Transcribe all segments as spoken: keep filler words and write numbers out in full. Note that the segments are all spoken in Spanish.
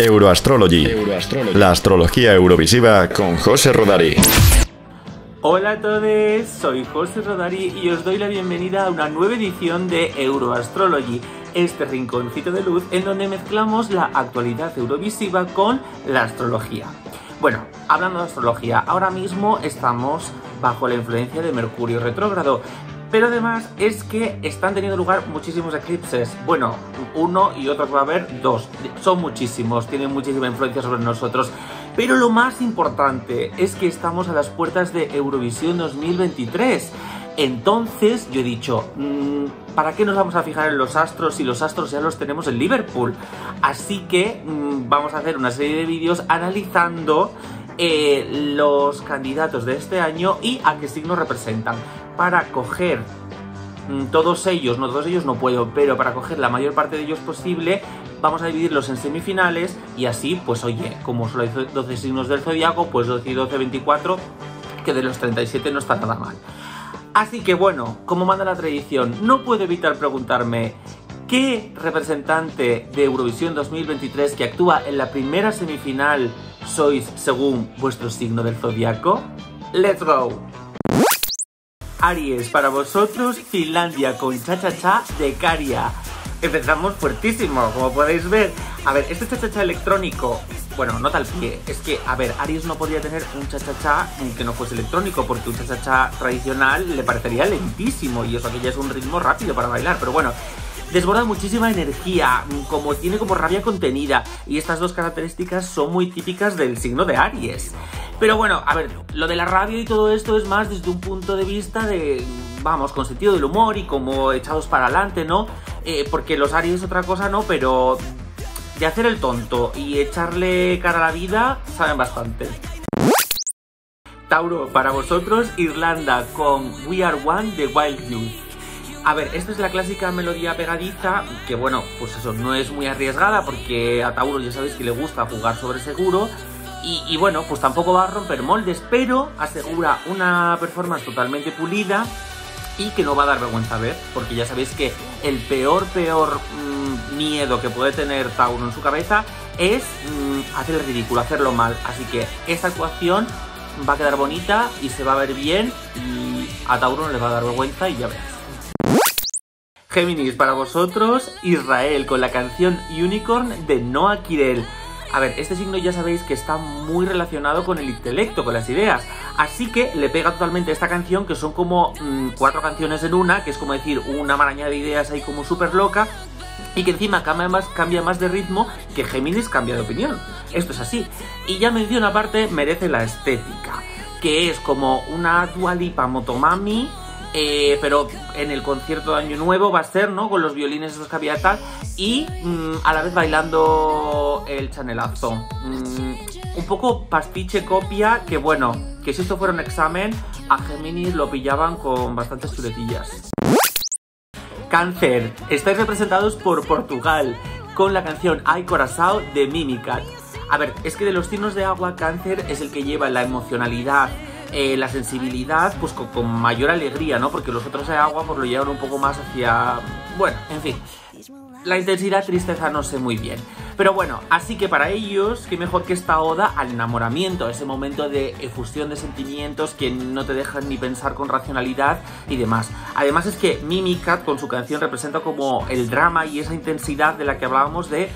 Euroastrology, Euroastrology, la astrología eurovisiva con José Rodari. Hola a todos, soy José Rodari y os doy la bienvenida a una nueva edición de Euroastrology, este rinconcito de luz en donde mezclamos la actualidad eurovisiva con la astrología. Bueno, hablando de astrología, ahora mismo estamos bajo la influencia de Mercurio Retrógrado, pero además es que están teniendo lugar muchísimos eclipses. Bueno, uno y otro que va a haber, dos. Son muchísimos, tienen muchísima influencia sobre nosotros. Pero lo más importante es que estamos a las puertas de Eurovisión dos mil veintitrés. Entonces yo he dicho, ¿para qué nos vamos a fijar en los astros si los astros ya los tenemos en Liverpool? Así que vamos a hacer una serie de vídeos analizando eh, los candidatos de este año y a qué signos representan, para coger todos ellos, no todos ellos no puedo, pero para coger la mayor parte de ellos posible, vamos a dividirlos en semifinales y así, pues oye, como solo hay doce signos del Zodíaco, pues doce y doce, veinticuatro, que de los treinta y siete no está nada mal. Así que bueno, como manda la tradición, no puedo evitar preguntarme ¿qué representante de Eurovisión dos mil veintitrés que actúa en la primera semifinal sois según vuestro signo del Zodíaco? ¡Let's go! Aries, para vosotros, Finlandia con cha-cha-cha de Käärijä. Empezamos fuertísimo, como podéis ver. A ver, este cha-cha-cha electrónico, bueno, no tal pie, es que, a ver, Aries no podría tener un cha-cha-cha que no fuese electrónico, porque un cha-cha-cha tradicional le parecería lentísimo, y eso que ya es un ritmo rápido para bailar, pero bueno, desborda muchísima energía, como tiene como rabia contenida, y estas dos características son muy típicas del signo de Aries. Pero bueno, a ver, lo de la rabia y todo esto es más desde un punto de vista de, vamos, con sentido del humor y como echados para adelante, ¿no? Eh, porque los Aries otra cosa no, pero de hacer el tonto y echarle cara a la vida saben bastante. Tauro, para vosotros, Irlanda con We Are One de Wild Youth. A ver, esta es la clásica melodía pegadiza, que bueno, pues eso, no es muy arriesgada porque a Tauro ya sabéis que le gusta jugar sobre seguro. Y, y bueno, pues tampoco va a romper moldes, pero asegura una performance totalmente pulida y que no va a dar vergüenza a ver, porque ya sabéis que el peor, peor mmm, miedo que puede tener Tauro en su cabeza es mmm, hacer el ridículo, hacerlo mal. Así que esta actuación va a quedar bonita y se va a ver bien y a Tauro no le va a dar vergüenza y ya veréis. Géminis, para vosotros, Israel con la canción Unicorn de Noa Kirel. A ver, este signo ya sabéis que está muy relacionado con el intelecto, con las ideas. Así que le pega totalmente esta canción, que son como mmm, cuatro canciones en una, que es como decir una maraña de ideas ahí como súper loca, y que encima cambia más, cambia más de ritmo que Géminis cambia de opinión. Esto es así. Y ya mención aparte, merece la estética, que es como una Dua Lipa Motomami, Eh, pero en el concierto de Año Nuevo va a ser, ¿no? Con los violines esos caviatas y mmm, a la vez bailando el Chanelazo. Mm, un poco pastiche copia, que bueno, que si esto fuera un examen, a Géminis lo pillaban con bastantes chuletillas. Cáncer, estáis representados por Portugal con la canción Ay Corazao de Mimicat. A ver, es que de los signos de agua, Cáncer es el que lleva la emocionalidad, Eh, la sensibilidad, pues con, con mayor alegría, ¿no? Porque los otros de agua pues lo llevan un poco más hacia, bueno, en fin, la intensidad, tristeza, no sé muy bien. Pero bueno, así que para ellos, qué mejor que esta oda al enamoramiento, ese momento de efusión de sentimientos que no te dejan ni pensar con racionalidad y demás. Además es que Mimicat con su canción representa como el drama y esa intensidad de la que hablábamos de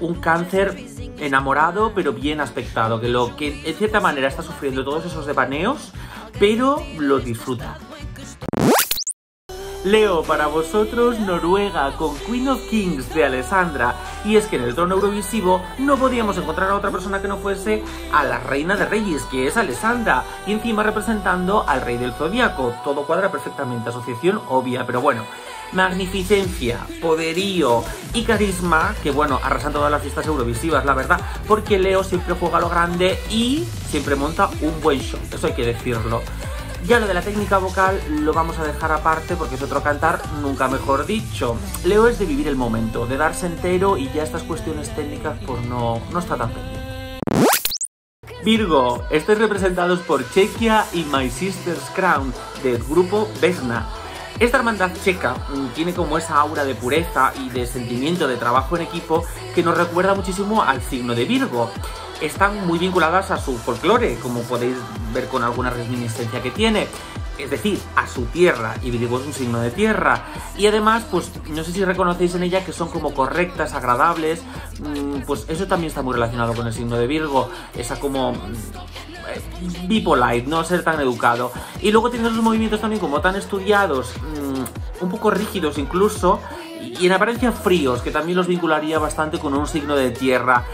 un Cáncer enamorado pero bien aspectado, que lo que en cierta manera está sufriendo todos esos devaneos, pero lo disfruta. Leo, para vosotros, Noruega con Queen of Kings de Alessandra. Y es que en el trono eurovisivo no podíamos encontrar a otra persona que no fuese a la reina de reyes, que es Alessandra, y encima representando al rey del Zodíaco. Todo cuadra perfectamente, asociación obvia, pero bueno, magnificencia, poderío y carisma, que bueno, arrasan todas las fiestas eurovisivas, la verdad, porque Leo siempre juega a lo grande y siempre monta un buen show, eso hay que decirlo. Ya lo de la técnica vocal lo vamos a dejar aparte porque es otro cantar, nunca mejor dicho. Leo es de vivir el momento, de darse entero y ya estas cuestiones técnicas pues no, no está tan pendiente. Virgo, estáis representados por Chequia y My Sister's Crown del grupo Vesna. Esta hermandad checa tiene como esa aura de pureza y de sentimiento de trabajo en equipo que nos recuerda muchísimo al signo de Virgo. Están muy vinculadas a su folclore, como podéis ver con alguna reminiscencia que tiene, es decir, a su tierra, y Virgo es un signo de tierra. Y además, pues no sé si reconocéis en ella que son como correctas, agradables, pues eso también está muy relacionado con el signo de Virgo, esa como be polite, no ser tan educado. Y luego tienen los movimientos también como tan estudiados, un poco rígidos incluso, y en apariencia fríos, que también los vincularía bastante con un signo de tierra.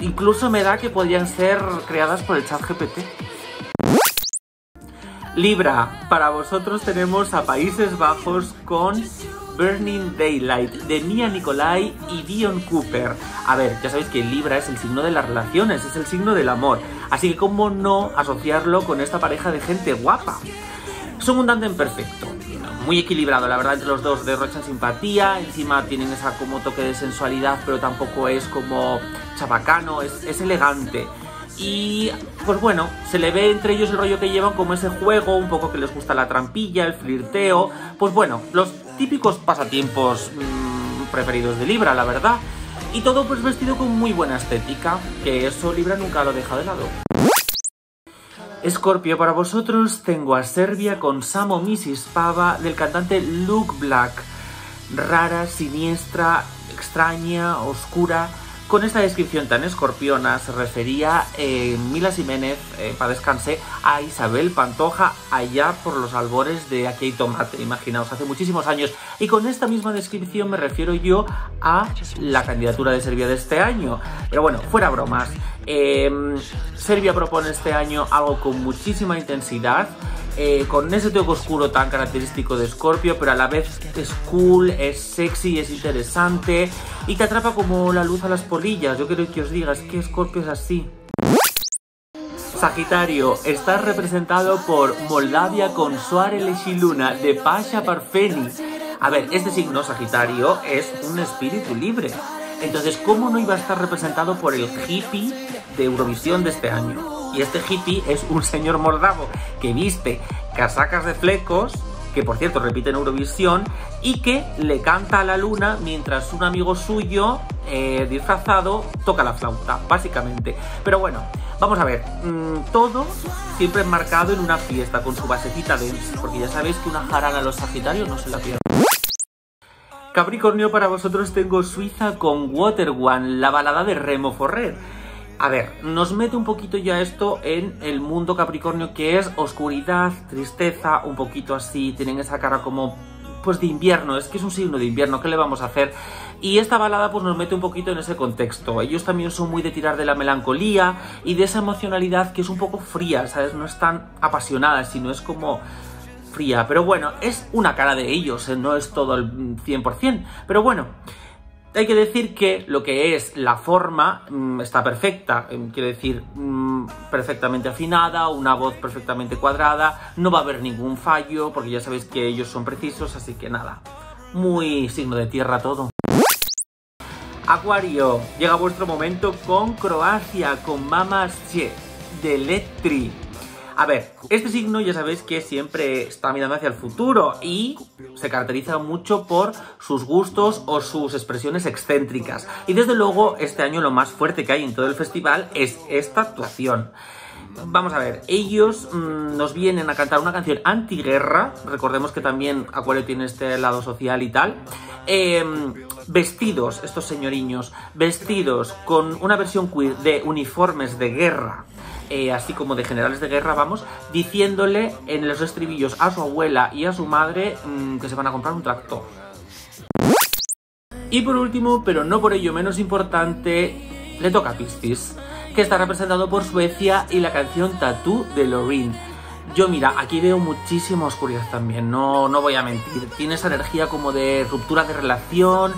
Incluso me da que podrían ser creadas por el chat G P T. Libra, para vosotros tenemos a Países Bajos con Burning Daylight de Mia Nicolai y Dion Cooper. A ver, ya sabéis que Libra es el signo de las relaciones, es el signo del amor, así que cómo no asociarlo con esta pareja de gente guapa. Son un tándem perfecto, muy equilibrado, la verdad, entre los dos derrochan simpatía, encima tienen esa como toque de sensualidad, pero tampoco es como chabacano, es, es elegante. Y pues bueno, se le ve entre ellos el rollo que llevan, como ese juego, un poco que les gusta la trampilla, el flirteo, pues bueno, los típicos pasatiempos mmm, preferidos de Libra, la verdad. Y todo pues vestido con muy buena estética, que eso Libra nunca lo deja de lado. Escorpio, para vosotros tengo a Serbia con Samo Missis Pava del cantante Luke Black. Rara, siniestra, extraña, oscura. Con esta descripción tan escorpiona se refería eh, Mila Ximénez, eh, para descanse, a Isabel Pantoja allá por los albores de Aquí y Tomate, imaginaos, hace muchísimos años. Y con esta misma descripción me refiero yo a la candidatura de Serbia de este año. Pero bueno, fuera bromas, eh, Serbia propone este año algo con muchísima intensidad, eh, con ese toque oscuro tan característico de Escorpio, pero a la vez es cool, es sexy, es interesante y te atrapa como la luz a las polillas. Yo creo que os digas que Escorpio es así. Sagitario, está representado por Moldavia con Soare Leșiluna de Pasha Parfeni. A ver, este signo Sagitario es un espíritu libre. Entonces, ¿cómo no iba a estar representado por el hippie de Eurovisión de este año? Y este hippie es un señor moldavo que viste casacas de flecos, que por cierto repite en Eurovisión, y que le canta a la luna mientras un amigo suyo eh, disfrazado toca la flauta, básicamente. Pero bueno, vamos a ver, mmm, todo siempre enmarcado en una fiesta con su basecita dance, porque ya sabéis que una jarana a los Sagitarios no se la pierden. Capricornio, para vosotros tengo Suiza con Water One, la balada de Remo Forrer. A ver, nos mete un poquito ya esto en el mundo Capricornio, que es oscuridad, tristeza, un poquito así, tienen esa cara como pues de invierno, es que es un signo de invierno, ¿qué le vamos a hacer? Y esta balada pues nos mete un poquito en ese contexto. Ellos también son muy de tirar de la melancolía y de esa emocionalidad que es un poco fría, ¿sabes? No es tan apasionada, sino es como fría, pero bueno, es una cara de ellos, ¿eh? No es todo el cien por cien, pero bueno. Hay que decir que lo que es la forma mmm, está perfecta, quiero decir, mmm, perfectamente afinada, una voz perfectamente cuadrada, no va a haber ningún fallo, porque ya sabéis que ellos son precisos, así que nada, muy signo de tierra todo. Acuario, llega vuestro momento con Croacia, con Mama Sze, de Letri. A ver, este signo ya sabéis que siempre está mirando hacia el futuro y se caracteriza mucho por sus gustos o sus expresiones excéntricas. Y desde luego este año lo más fuerte que hay en todo el festival es esta actuación. Vamos a ver, ellos mmm, nos vienen a cantar una canción antiguerra, recordemos que también Acuario tiene este lado social y tal. Eh, vestidos, estos señoriños, vestidos con una versión queer de uniformes de guerra. Eh, así como de generales de guerra, vamos, diciéndole en los estribillos a su abuela y a su madre mmm, que se van a comprar un tractor. Y por último, pero no por ello menos importante, le toca a Piscis, que está representado por Suecia y la canción Tattoo de Loreen. Yo mira, aquí veo muchísima oscuridad también, no, no voy a mentir, tiene esa energía como de ruptura de relación,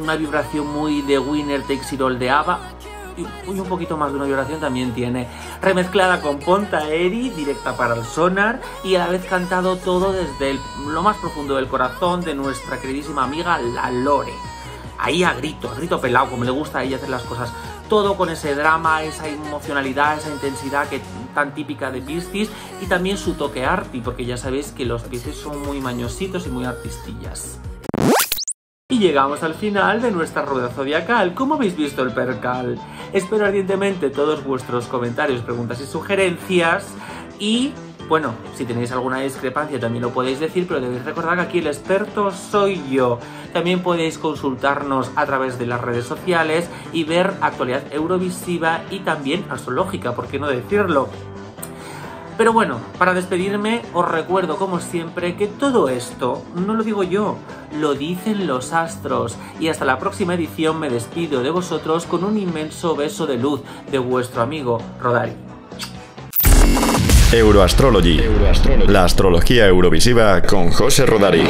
una vibración muy de Winner Takes It All de ABBA, y un poquito más de una vibración también tiene, remezclada con Ponta Eri, directa para el sonar, y a la vez cantado todo desde el, lo más profundo del corazón de nuestra queridísima amiga la Lore, ahí a grito, a grito pelado, como le gusta a ella hacer las cosas, todo con ese drama, esa emocionalidad, esa intensidad que tan típica de Piscis, y también su toque arty, porque ya sabéis que los Piscis son muy mañositos y muy artistillas. Y llegamos al final de nuestra rueda zodiacal. ¿Cómo habéis visto el percal? Espero ardientemente todos vuestros comentarios, preguntas y sugerencias. Y bueno, si tenéis alguna discrepancia también lo podéis decir, pero debéis recordar que aquí el experto soy yo. También podéis consultarnos a través de las redes sociales y ver actualidad eurovisiva y también astrológica, ¿por qué no decirlo? Pero bueno, para despedirme os recuerdo como siempre que todo esto no lo digo yo, lo dicen los astros. Y hasta la próxima edición me despido de vosotros con un inmenso beso de luz de vuestro amigo Rodari. Euroastrology, Euroastrology. La astrología eurovisiva con José Rodari.